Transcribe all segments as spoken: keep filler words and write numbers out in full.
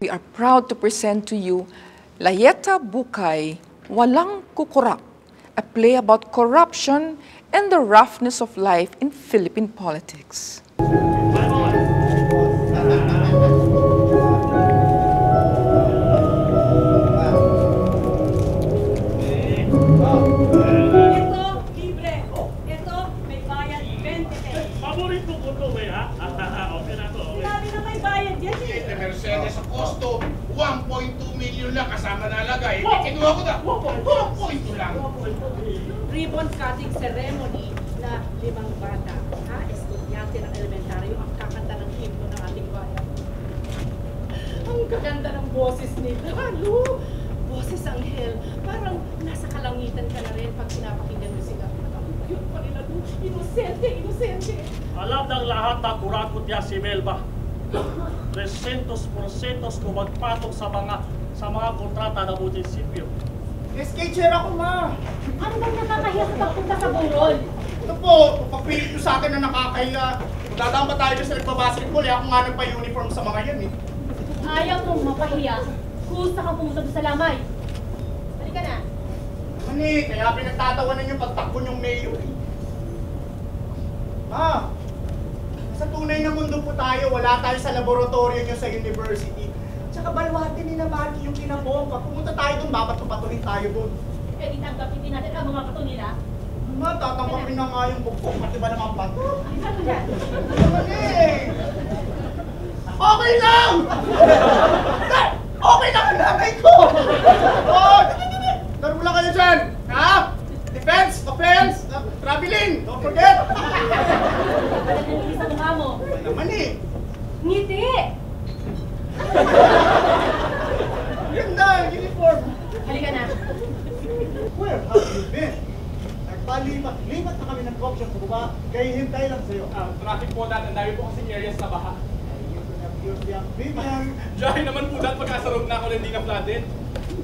We are proud to present to you Layeta Bukay Walang Kukurap, a play about corruption and the roughness of life in Philippine politics. Mercedes sa costo, one point two million lang kasama nalagay. Kinuha ko na, one point two lang. Ribbon cutting ceremony na limang bata. Ha? Estudyante ng elementaryo ang kakanta ng himno ng ating bayan. Ang gaganda ng boses nila. Halo! Boses anghel. Parang nasa kalangitan ka na rin pag pinapakinggan mo sila. Yun pa nila doon. Inosente, inosente. Alam ng lahat na kurakot niya si Melba. three hundred porsentos kumagpatong sa mga sa mga kontrata ng munisipyo. S K chair ako, ma! Ano bang nakakahiya sa pagpunta sa burol? Ito po, pagpilit nyo sa akin na nakakahiya. Magdadaan ba tayo sa nagpa-basketball? Eh, ako nga nagpa-uniform sa mga yan eh. Ayaw mong mapahiya. Kusa kang pumunta sa lamay. Balik ka na. Mani, kaya pinagtatawanan yung pagtakbo niyong mayor eh. Ma! Sa tunay na mundo po tayo, wala tayo sa laboratorio nyo sa university. Tsaka baluhatin ni Nabaki yung kinabongka. Pumunta tayo doon, mapatupatuloy tayo doon. Pwede tanggapin din natin ang mga pato nila? Ma, tatanggapin na nga yung bukbong. Pati ba naman pato? Ay, ano yan? Okay lang! Okay lang ang lamay ko! Oh, darbo lang kayo dyan! Ha? Defense, offense, uh, traveling, don't forget! Mani! Ngiti! Ganda! Uniform! Halika na! Where have you been? Nagpalipat! Lipat na kami ng option ko ba? Kaya hintay lang sa'yo. Ah, traffic po natin. Dami po kasing areas na baha. You don't have your young women. Diyahin naman po dahil pagkasarog na ako na hindi na-flooded.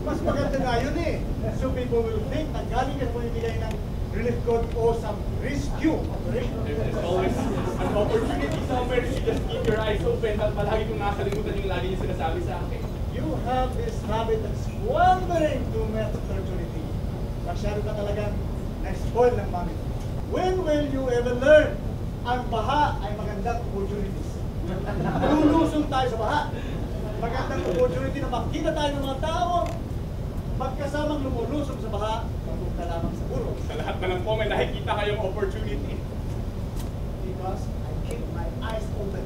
Mas maganda na yun eh. So people will think na galing at pumibigay ng relief code or some rescue operation. There's always an opportunity somewhere. You just keep your eyes open. Palagi kong nakakalimutan yung lagi niya sinasabi sa akin. You have this habit of squandering too much opportunity. Masyado ka talagang na-spoil ng mami. When will you ever learn ang baha ay magandang opportunities? Lulusong tayo sa baha. Magandang opportunity na makita tayo ng mga tao magkasamang lumulusong sa baha. Magpunta lamang sa buro. Sa lahat na lang po, may nakikita kayong opportunity. Because I keep my eyes open.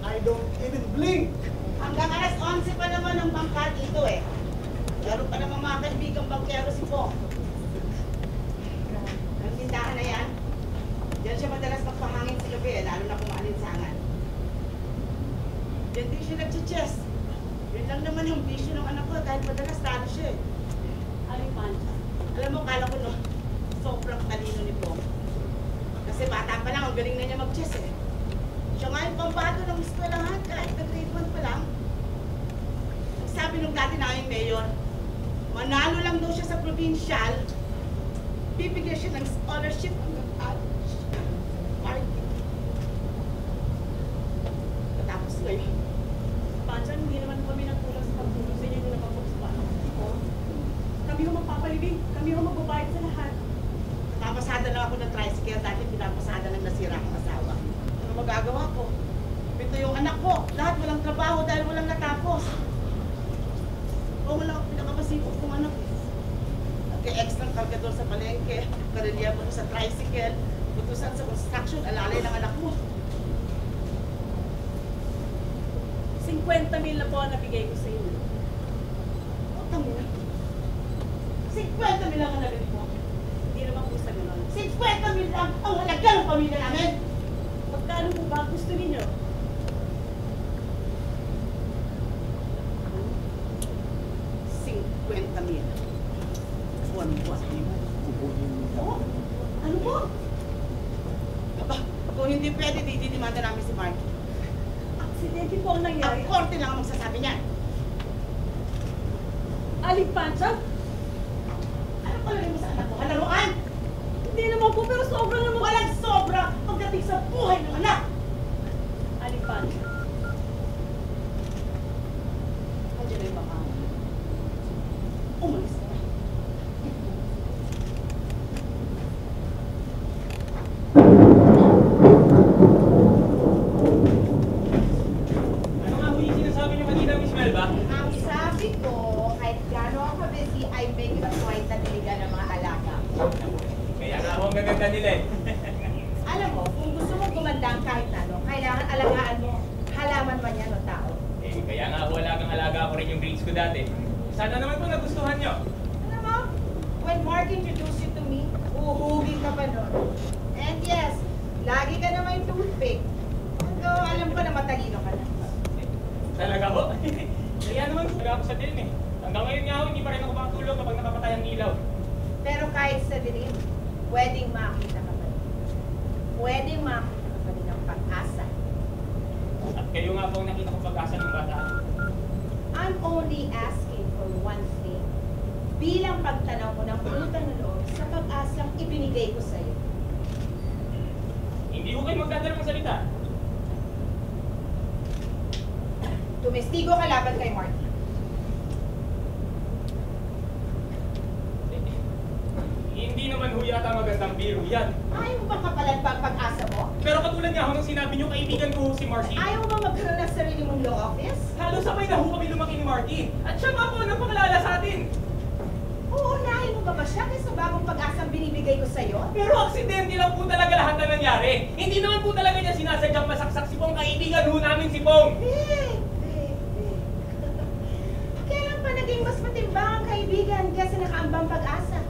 I don't even blink. Hanggang alas onse pa naman ang bangkat ito eh. Meron pa naman mga kaibigang bankero si Pong. Ang tindahan na yan, diyan siya madalas magpahangin sa gabi eh, lalo na kumaalinsangan. Diyan din siya nagchichess. Yun lang naman yung bisyo ng anak ko dahil madalas talo siya eh. Alipan siya. Alam mo, kala ko no, sobrang talino ni Pong. Kasi bata pa lang, ang galing na niya mag-chess eh. Siya nga yung pambato ng eskwelahan kahit na grade one pa lang. Sabi nung dati namin mayor, manalo lang daw siya sa provincial, bibigyan siya ng scholarship hanggang college. Party. Matapos ngayon. Pansan, hindi naman kami nagkulang sa pagtulong sa inyo yung napapagsubahan. Kami yung magpapalibing, kami yung magbabayad sa lahat. Napasada lang ako ng tricycle dahil pinapasada ng nasira ang asawa. Ano magagawa ko? Ito yung anak ko. Lahat walang trabaho dahil walang natapos. O wala akong pinakapasipok kong anak. Nag-e-ex ng kargador sa palengke. Kareliya mo sa tricycle. Butusan sa construction. Alalay ng anak mo. fifty mil na po ang nabigay ko sa inyo. O, tamo na. fifty mil lang ang nabigay ko. Hindi naman po sa gano'n. fifty mil lang ang halaga ng pamilya namin. Magkano po ba gusto ninyo? fifty mil. Buwan po sa inyo. Oo. Ano po? Aba, kung hindi pwede, dididimanda namin si Marky. Aksidente po ang nangyari. Ang korte lang ang magsasabi niyan. Alipancha? Pagkakalala mo sa anak mo, kalaruan. Hindi naman po, pero sobra naman. Walang sobra pagdating sa buhay ng anak. Alipan. Andiyan na yung baka. Umalis na. Ano nga po yung sinasabi niyo kanina, Miss Melba? Ang sabi ko, kahit gano'n ako busy, I make it a point na tiligan ng mga alaga. Kaya nga ako ang gaganda nila eh. Alam mo, kung gusto mong gumandang kahit ano, kailangan alagaan mo, halaman man yan o tao. Eh, kaya nga ako alagang-alaga ako rin yung grades ko dati. Sana naman po nagustuhan nyo. Alam mo, when Mark introduced you to me, uuwi ka pa nun. And yes, lagi ka na may toothpick. Although, alam ko na matalino ka na. Talaga ho? Kaya naman, talaga ako sa dilim eh. Hanggang ngayon nga ho, hindi pa rin ako makatulog kapag nakapatay ang ilaw. Pero kahit sa dilim, pwedeng makita ka pa rin. Pwedeng makita ka pa rin ang pag-asa. At kayo nga pong nakita ko pag-asa ng bata. I'm only asking for one thing. Bilang pagtanaw ko ng pulutan ng loob sa pag-asang ibinigay ko sa'yo. Hindi ko kayo magdadalawang salita. Tumestigo ka laban kay Marty. Hindi naman ho yata magandang biro yan. Ayaw mo bang kapalan pa ang pag-asa mo? Pero katulad nga ho nung sinabi niyo, kaibigan ko si Marty. Ayaw mo bang magkaroon ng sarili mong law office? Halos sabay na ho kami lumaki ni Marty. At siya nga po nang pangalala sa atin. Uunahin mo ba ba siya kaysa bagong pag-asang binibigay ko sa'yo? Pero aksidente lang po talaga lahat na nangyari. Hindi naman po talaga niya sinasadyang masaksak si Pong. Kaibigan ho namin si Pong. Hey! Naging mas matimbang ang kaibigan kasi nakaambang pag-asa.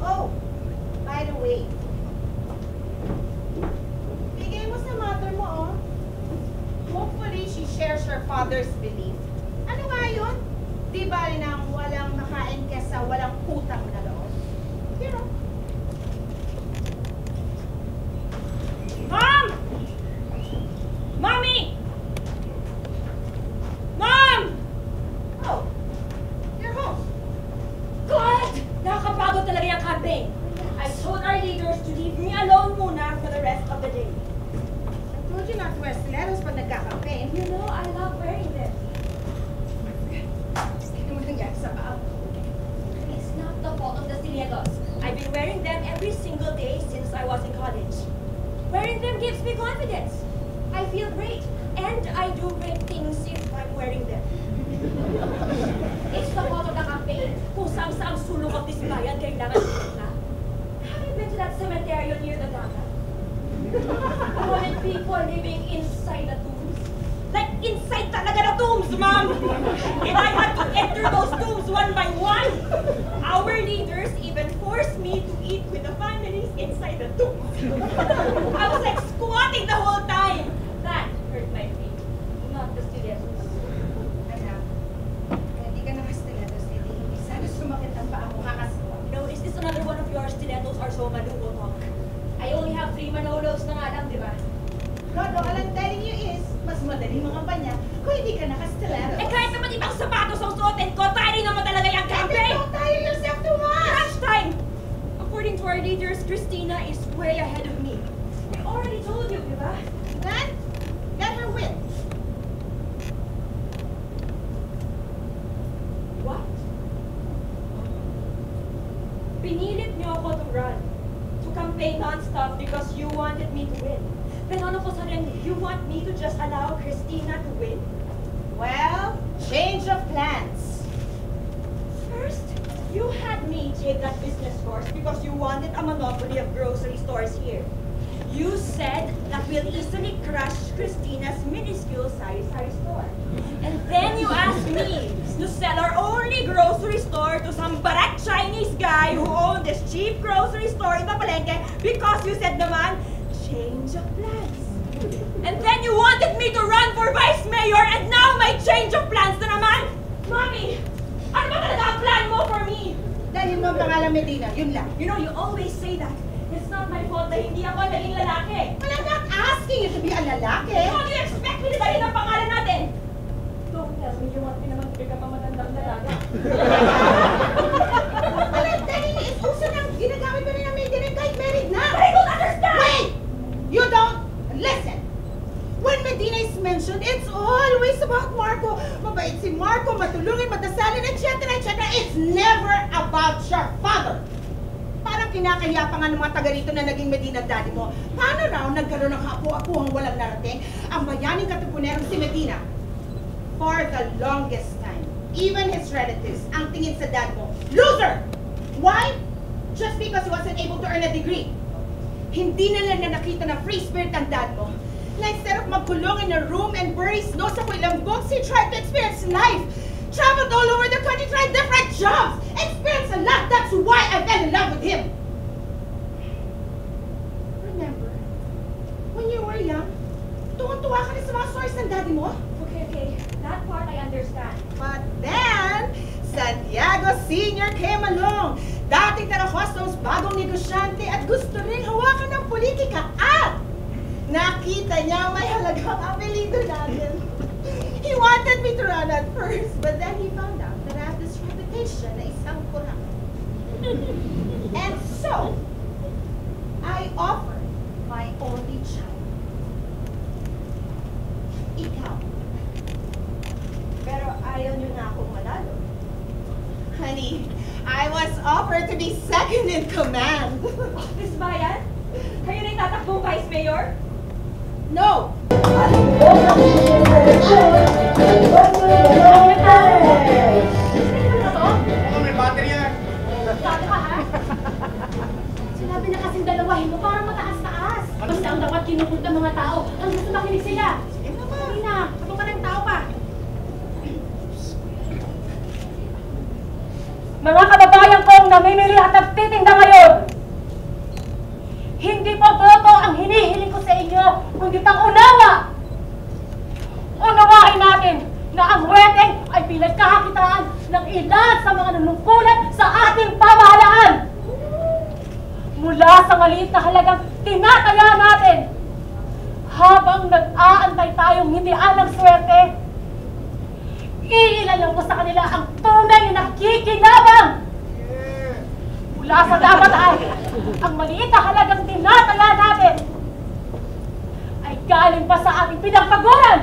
Oh, by the way, bigay mo sa mother mo, oh. Hopefully, she shares her father's belief. Ano nga yun? Di bali nang walang makain kesa walang utang na loob. You know? Mom! Mommy! I told our leaders to leave me alone muna for the rest of the day. I told you not to wear stilettos pag nagka-campaign. You know, I love wearing this. It's not the fault of the stilettos. I've been wearing them every single day since I was in college. Wearing them gives me confidence. I feel great. And I do great things if I'm wearing them. It's the fault of the campaign. Kung saan-saan sulok at disbayan kailangan nila. That cemetery near the Daga. I wanted people living inside the tombs. Like inside talaga the tombs, Mom! If I had to enter those tombs one by one, our leaders even forced me to eat with the families inside the tombs. I was like squatting the whole time. That hurt my feet, not the stilettos. Anak, hindi ka na ka stilettos, hindi. Hindi sana sumakit ang paa mo kakaswa. No, is this another one of your stilettos or so maluko talk? I only have three Manolos na nga lang, di ba? Rodo, all I'm telling you is, mas madaling mga panya kung hindi ka nakastiletto. Eh kahit naman ibang sapatos ang suotin ko, tayo rin naman talaga yung cafe! Eh, don't tire yourself too much! Crunch time! According to our leaders, Christina is way ahead of me. I already told you, di ba? Then, let her win. Pinilit niyo ako to run, to campaign non-stop because you wanted me to win. Then all of a sudden, you want me to just allow Christina to win? Well, change of plans. First, you had me take that business course because you wanted a monopoly of grocery stores here. You said that we'll easily crush Christina's minuscule sari-sari store. And then you asked me to sell our only grocery store to some barat Chinese guy who owned this cheap grocery store in the Palengke because you said naman, change of plans. And then you wanted me to run for vice mayor and now my change of plans na naman. Mommy, ano ba talaga ang plan mo for me? Dahil mo pangalan Medina, yun lang. You know, you always say that. It's not my fault na hindi ako naging lalaki. Well, I'm not asking you to be a lalaki. How do you expect me to dahil ang pangalan natin? Don't tell me you want me naman to become a matandang lalaki. never about your father. Parang kinakaya pa nga ng mga taga rito na naging Medina daddy mo. Paano raw nagkaroon ng kapu-apuhang walang narating ang bayaning katipunerong si Medina? For the longest time, even his relatives, ang tingin sa dad mo, loser! Why? Just because he wasn't able to earn a degree. Hindi na lang na nakita na free spirit ang dad mo. Na instead of magkulong in a room and bury snow sa kuilang books, he tried to experience life. Traveled all over the country, tried different jobs, experienced a lot. That's why I fell in love with him. Remember, when you were young, tuwan-tuwa ka rin sa mga stories ng daddy mo? Okay, okay. That part I understand. But then, Santiago Senior came along. Dating taga-customs, bagong negosyante at gusto rin hawakan ng politika at nakita niya may halagang apelido natin. He wanted me to run at first, but then he found out that I have this reputation na isang kurang. And so, I offered my only child. Ikaw. Pero ayaw niyo na akong malalo. Honey, I was offered to be second in command. Miss Bayan, kayo na itatakbong Vice Mayor? No! Sinabi na kasing dalawahin mo parang mataas-taas. Basta ang dapat kinukulta mga tao. Ang gusto makinig sila. Sige naman. Sige na. Kapag ka ng tao pa. Mga kababayan kong namimili at nagtitinda ngayon. Hindi po boto ang hinihiling ko sa inyo, kundi pang-unawa. Unawain natin na ang weteng ay pinagkakakitaan ng ilan sa mga nanungkulan sa ating pamahalaan. Mula sa maliit na halagang tinataya natin, habang nag-aantay tayong hindi alang swerte, iilalang ko sa kanila ang tunay na nakikinabang. Mula sa dapat ang maliit na halagang tinataya natin ay galing pa sa ating pinagpaguran.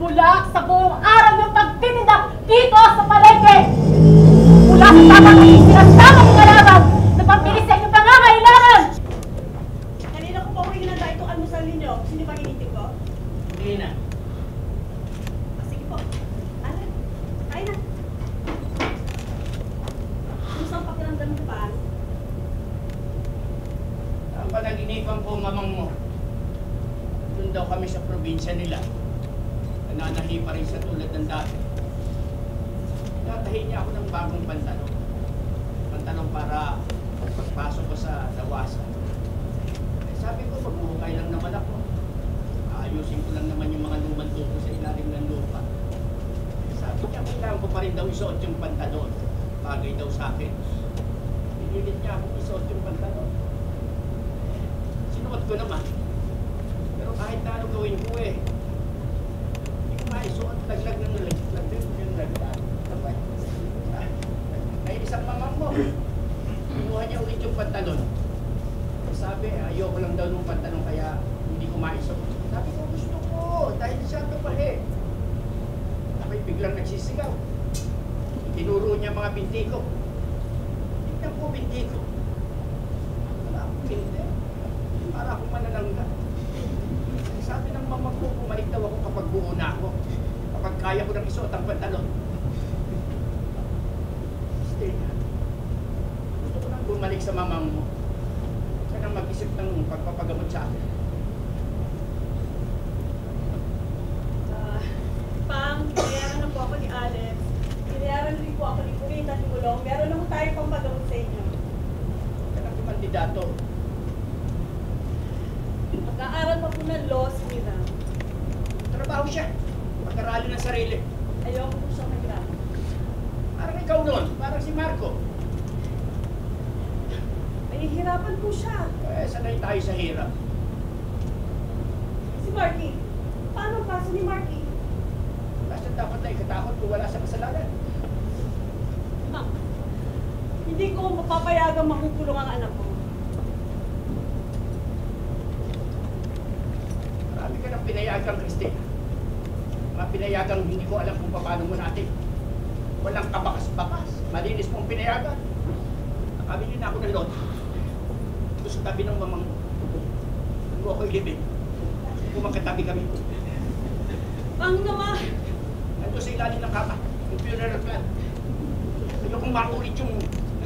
Mula sa buong araw ng pagtitinda dito sa palengke. Mula sa tamang sinasama ng kalaban na pampilis sa inyong pangangailangan. Kanina ko po huwag ginanda itong almusal ninyo. Sino ba ginitin ko? Hindi na. Ah, sige po. Ano? Kain na. Gusto ang pakiramdam ko paano? Ang panaginipan ko mamang mo. Doon daw kami sa probinsya nila. Nananahi pa rin sa tulad ng dati. Natahin niya ako ng bagong pantalong. Pantalong para pagpasok ko sa dawasan. Eh, sabi ko, pagbuhukay lang naman ako. Aayusin ko lang naman yung mga lumang tuko sa ilalim ng lupa. Eh, sabi niya, kailangan ko pa rin daw isuot yung pantalon. Bagay daw sa akin. Pinilit niya ako isuot yung pantalon. Sinuot ko naman. Pero kahit na ano gawin ko eh. Ay, so ang taglag ng nalaglag din yung nagdaan. Ay, isang mamang mo. Pinuha niya ulit yung pantalon. Sabi, ayoko lang daw ng pantalon kaya hindi ko maisok. Sabi ko, gusto ko dahil siya kapahe. Sabi, biglang nagsisigaw. Tinuro niya mga binti ko. Tignan po binti ko. Wala akong binti. Para akong manalangga. Sabi ng mamang ko, bumalik daw ako kapag buo na ako. Kapag kaya ko ng isuot ang pantalon. Stay na. Gusto ko nang bumalik sa mamang mo. Siya nang mag-isip ng pagpapagamot sa akin. Uh, Pang, kinayaran na po ako ni Alex. Kinayaran rin po ako ni Pulit at Mulong. Meron na po tayo pang pagamot sa inyo. Kaya nang kumandidato. Nag-aaral pa po ng law si Miram. Trabaho siya. Pag-arali ng sarili. Ayoko po siya nag-aaral. Parang ikaw nun. Parang si Marco. May hirapan po siya. Eh, sanay tayo sa hirap. Si Marky. Paano ang kaso ni Marky? Basta dapat na ikatakot kung wala sa kasalanan. Ma, hindi ko mapapayagang makukulong ang anak ko. Marami ka ng pinayagang, Christine. Mga pinayagang hindi ko alam kung paano mo natin. walang kabakas-bakas, malinis pong pinayagan. Nakabili na ako ng lot. Gusto tabi ng mamang, ano ako ilibig. Kumakatabi kami. Bang naman! Nando sa ilalim ng kama, yung funeral plan. Ayokong makulit yung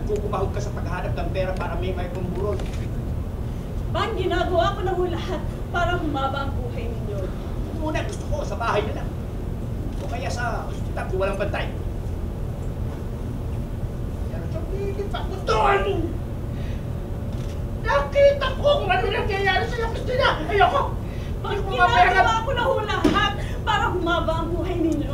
nagkukumahog ka sa paghahanap ng pera para may may pumburol. Bang, ginagawa ko na ho lahat para humaba ang buhay ninyo. Muna, gusto ko sa bahay na lang. O kaya sa hospital kung walang bantay. Pero sa pili pa, gustoan! Nakita ko kung ano nangyayari sa'yo, Christina! Ayoko! Bang, ginagawa ko na ho lahat para humaba ang buhay ninyo.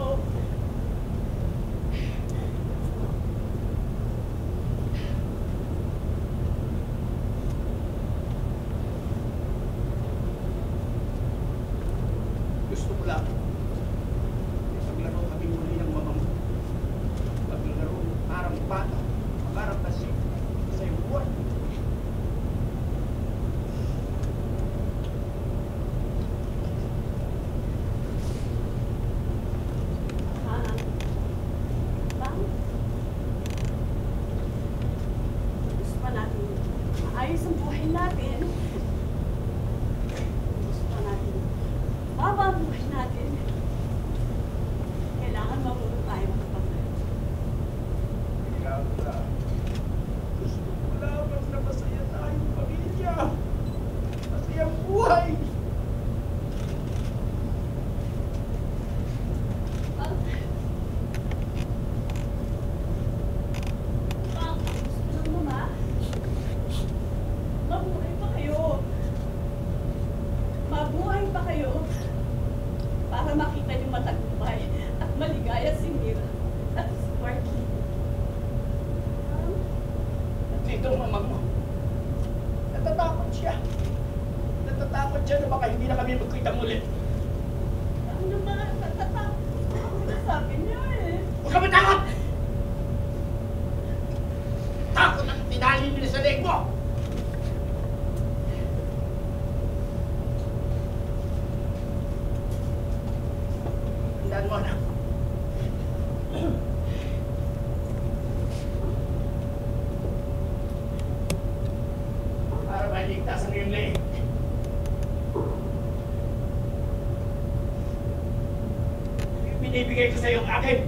Ibigay ko sa iyong akin.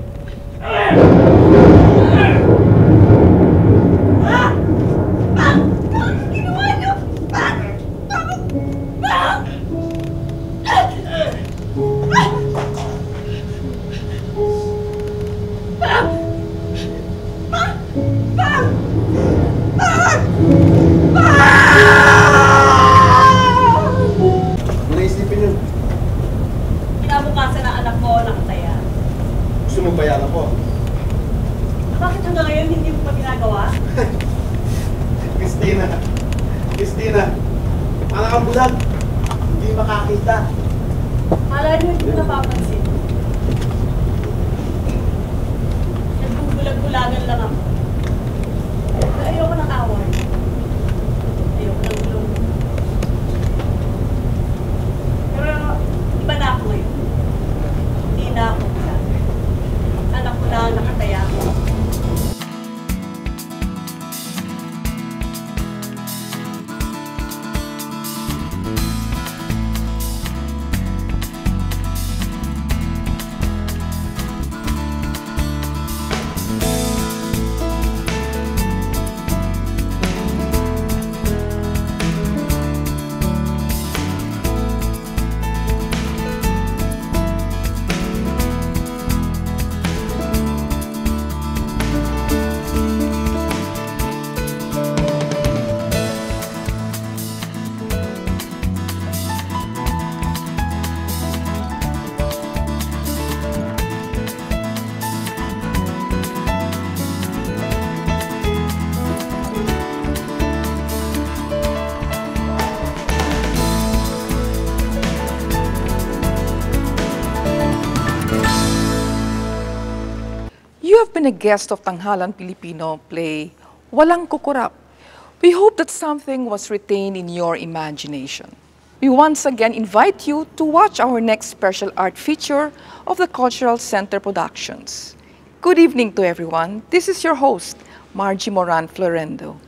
Ah! Bang! Bang! Ginawa niyo! Bang! Bang! Bang! Bang! Bang! Bang! Bang! Bang! Bang! Naisipin yun. Kinabukasan ang anak ko, nakataya. Gusto mo bayaran ko? Bakit hanggang ngayon hindi mo pa ginagawa? Christina! Christina! Anak ang bulag! Hindi makakita! Kala nyo hindi mo napapansin. Nagbubulag-bulagan lang ako. Ayoko ng away. Ayoko ng gulong. Pero iba na ako ngayon. Hindi na ako. Anak ko na nakataya ko. A guest of Tanghalang Pilipino play Walang Kukurap. We hope that something was retained in your imagination. We once again invite you to watch our next special art feature of the Cultural Center Productions. Good evening to everyone. This is your host, Margie Moran Florendo.